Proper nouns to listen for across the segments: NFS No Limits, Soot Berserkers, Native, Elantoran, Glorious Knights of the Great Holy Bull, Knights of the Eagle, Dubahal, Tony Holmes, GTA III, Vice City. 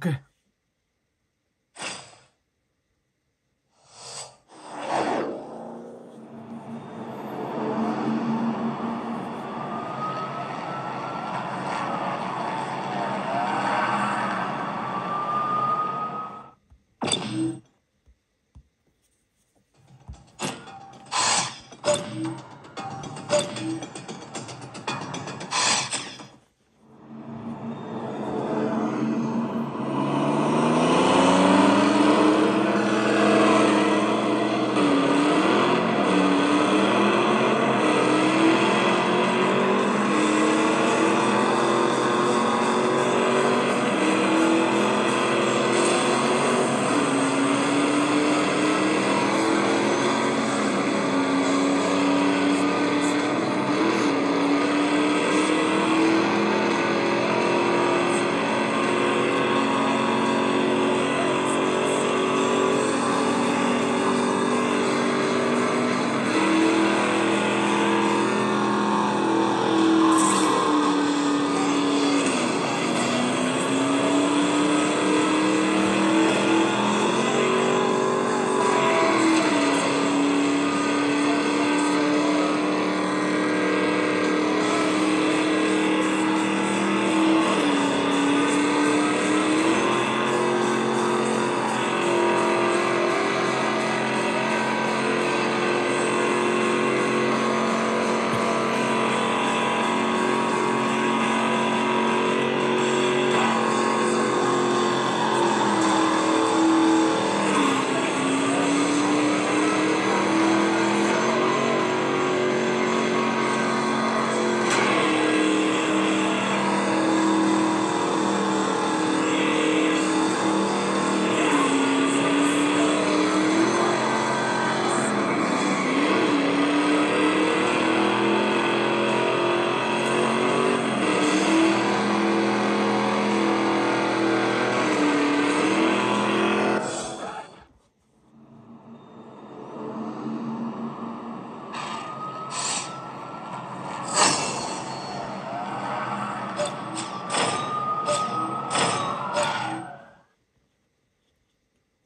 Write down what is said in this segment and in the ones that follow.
Okay.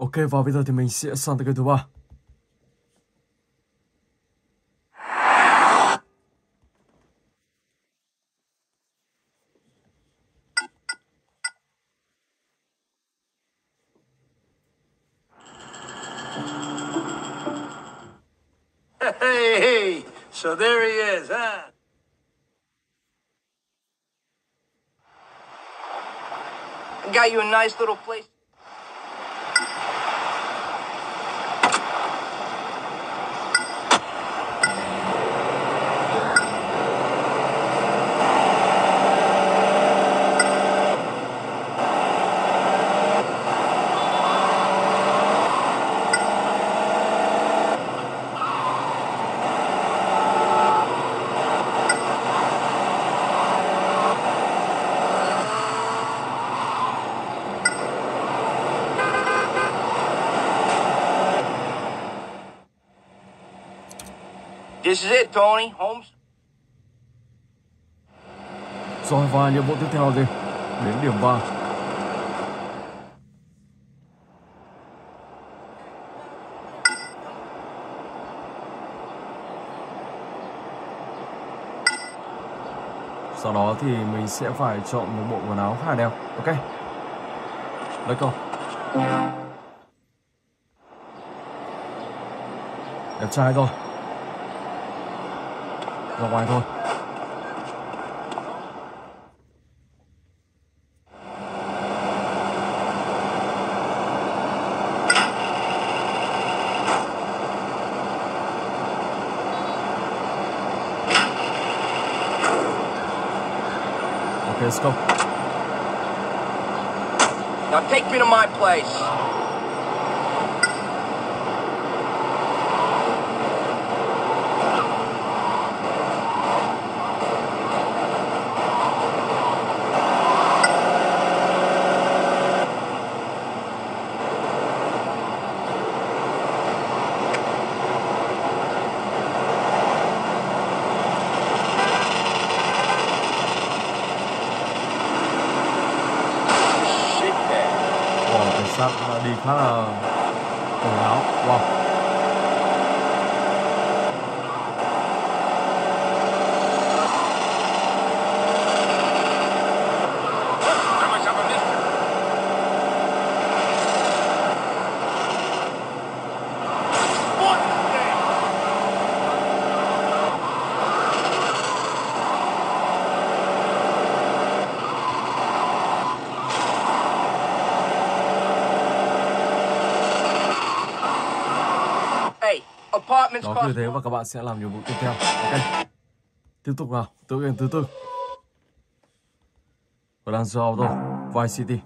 Ok, và bây giờ thì mình sẽ sang tới cái thứ ba. Hey, so there he is, huh? Got you a nice little place. This is it, Tony Holmes. Rồi và nhiệm vụ tiếp theo gì? Đến điểm 3. Sau đó thì mình sẽ phải chọn một bộ quần áo khá đẹp. Ok. Let's go. Đẹp trai rồi. Ra ngoài thôi. Ok, let's go. Now take me to my place. Đi khá là quần áo. Wow. Đó, như thế và các bạn sẽ làm nhiệm vụ tiếp theo. Ok, tiếp tục nào, tới game thứ tư. Và đang giao rồi, Vice City.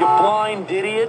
You blind idiot.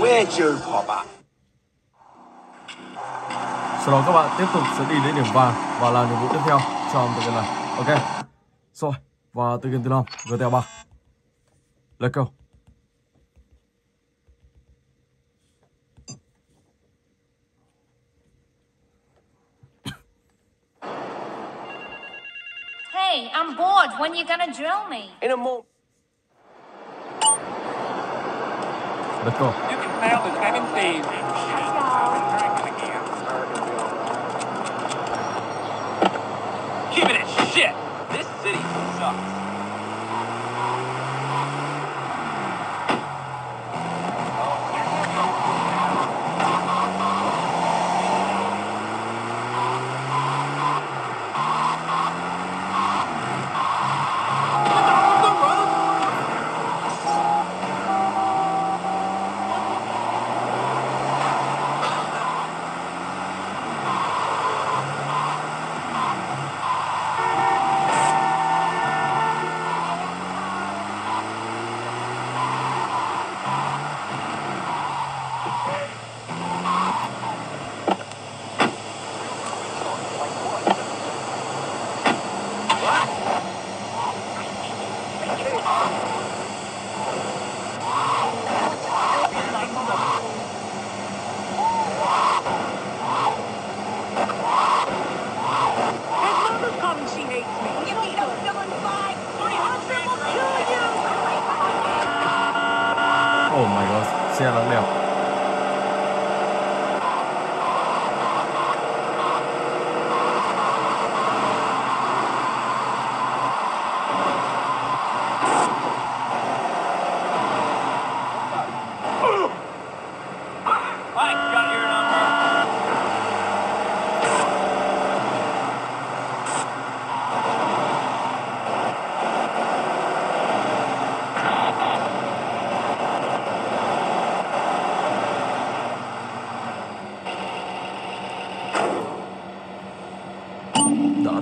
Where'd you pop up? Sau đó các bạn tiếp tục sẽ đi đến điểm vàng và làm nhiệm vụ tiếp theo trong tựa game này. Ok. Rồi, và tựa game thứ 5, GTA 3. Let's go. Hey, I'm bored. When you gonna drill me? In a moment. Let's go. You can fail the timing stage. Give it a shit. This city sucks.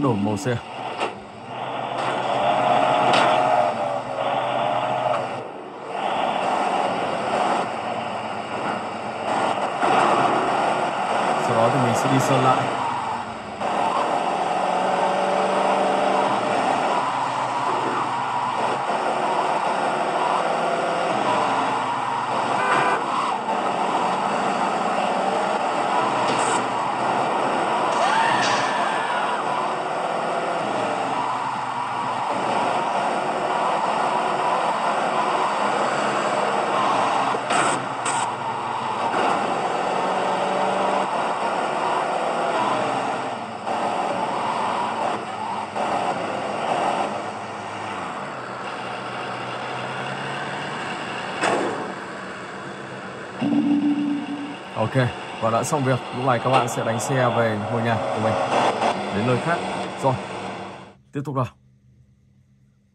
Đổ màu xe. Sau đó thì mình sẽ đi sơn lại. Ok, và đã xong việc. Lúc này các bạn sẽ đánh xe về ngôi nhà của mình, đến nơi khác. Rồi, tiếp tục nào.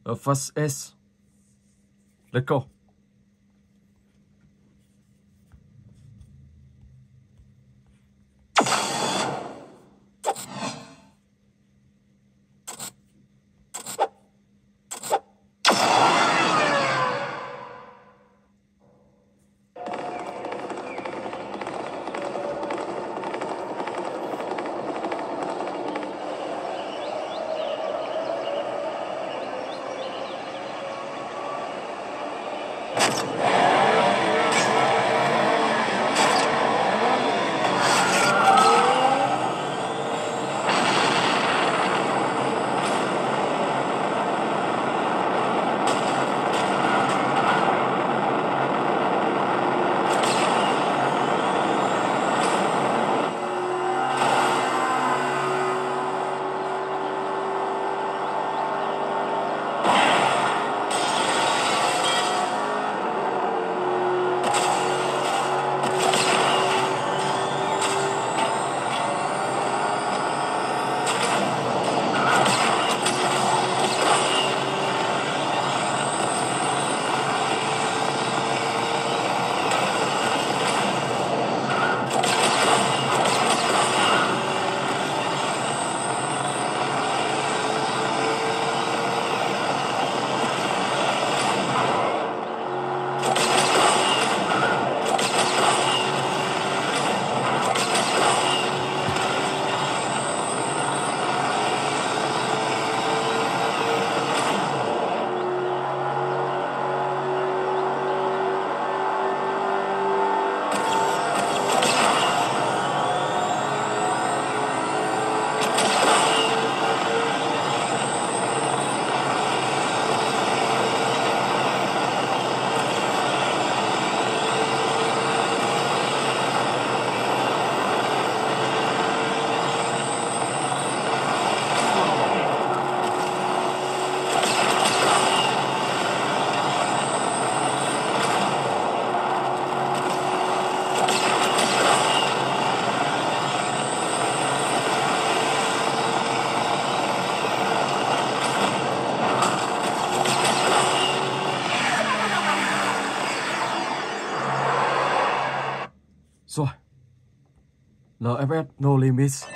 First is let's go. Rồi, NFS No Limits.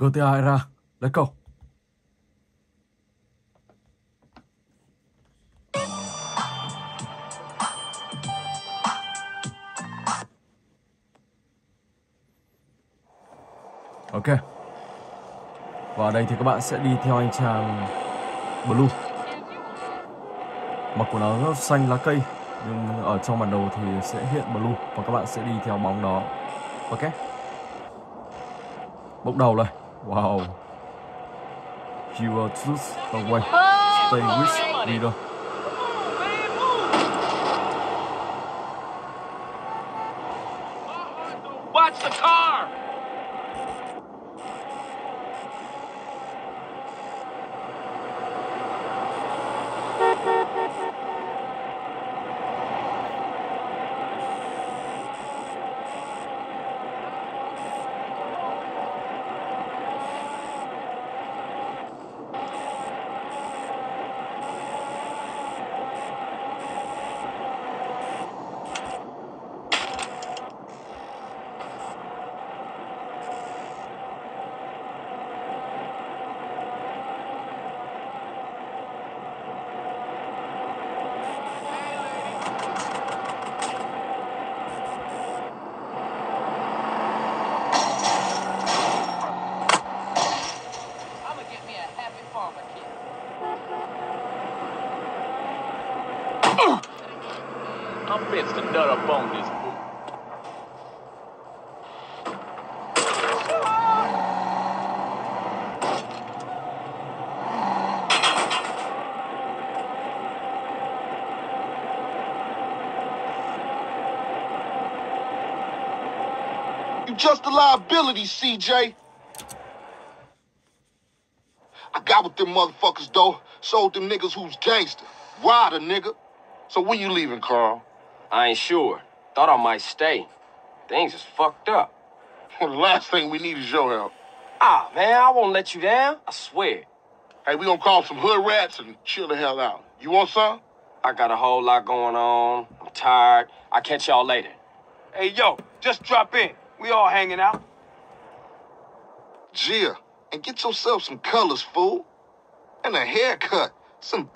GTA era, let's go. Ok. Và ở đây thì các bạn sẽ đi theo anh chàng Blue. Mặc của nó xanh lá cây, nhưng ở trong bản đồ thì sẽ hiện Blue và các bạn sẽ đi theo bóng đó. Ok. Bốc đầu rồi. Wow. You will choose the way. Stay with me thôi. Watch the car. Just a liability, CJ. I got with them motherfuckers, though. Sold them niggas who's gangster. Rider, nigga. So when you leaving, Carl? I ain't sure. Thought I might stay. Things is fucked up. Well, the last thing we need is your help. Ah, man, I won't let you down. I swear. Hey, we gonna call some hood rats and chill the hell out. You want some? I got a whole lot going on. I'm tired. I'll catch y'all later. Hey, yo, just drop in. We all hanging out. Gia, and get yourself some colors, fool. And a haircut. Some